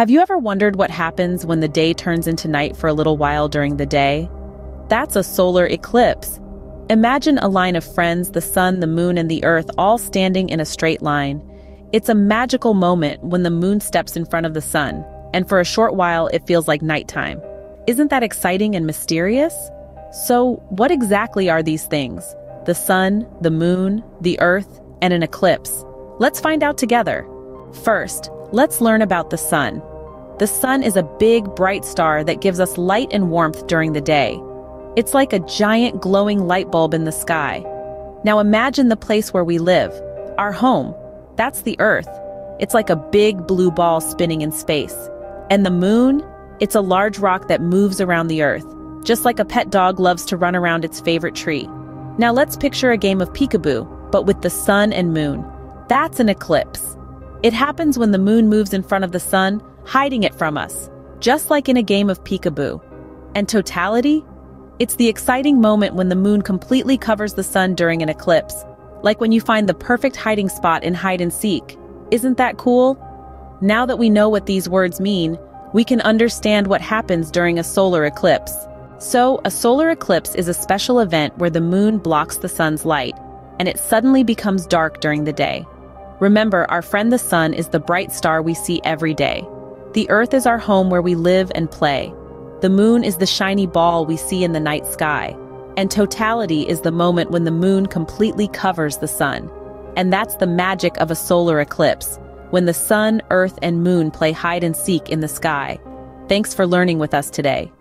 Have you ever wondered what happens when the day turns into night for a little while during the day? That's a solar eclipse. Imagine a line of friends, the sun, the moon, and the earth all standing in a straight line. It's a magical moment when the moon steps in front of the sun, and for a short while it feels like nighttime. Isn't that exciting and mysterious? So, what exactly are these things? The sun, the moon, the earth, and an eclipse? Let's find out together. First, let's learn about the sun. The sun is a big, bright star that gives us light and warmth during the day. It's like a giant glowing light bulb in the sky. Now imagine the place where we live, our home. That's the Earth. It's like a big blue ball spinning in space. And the moon? It's a large rock that moves around the Earth, just like a pet dog loves to run around its favorite tree. Now let's picture a game of peekaboo, but with the sun and moon. That's an eclipse. It happens when the moon moves in front of the sun, hiding it from us, just like in a game of peekaboo. And totality? It's the exciting moment when the moon completely covers the sun during an eclipse, like when you find the perfect hiding spot in hide and seek. Isn't that cool? Now that we know what these words mean, we can understand what happens during a solar eclipse. So, a solar eclipse is a special event where the moon blocks the sun's light, and it suddenly becomes dark during the day. Remember, our friend the sun is the bright star we see every day. The earth is our home where we live and play. The moon is the shiny ball we see in the night sky. And totality is the moment when the moon completely covers the sun. And that's the magic of a solar eclipse, when the sun, earth, and moon play hide and seek in the sky. Thanks for learning with us today.